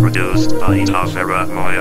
produced by Tarvera Moyer.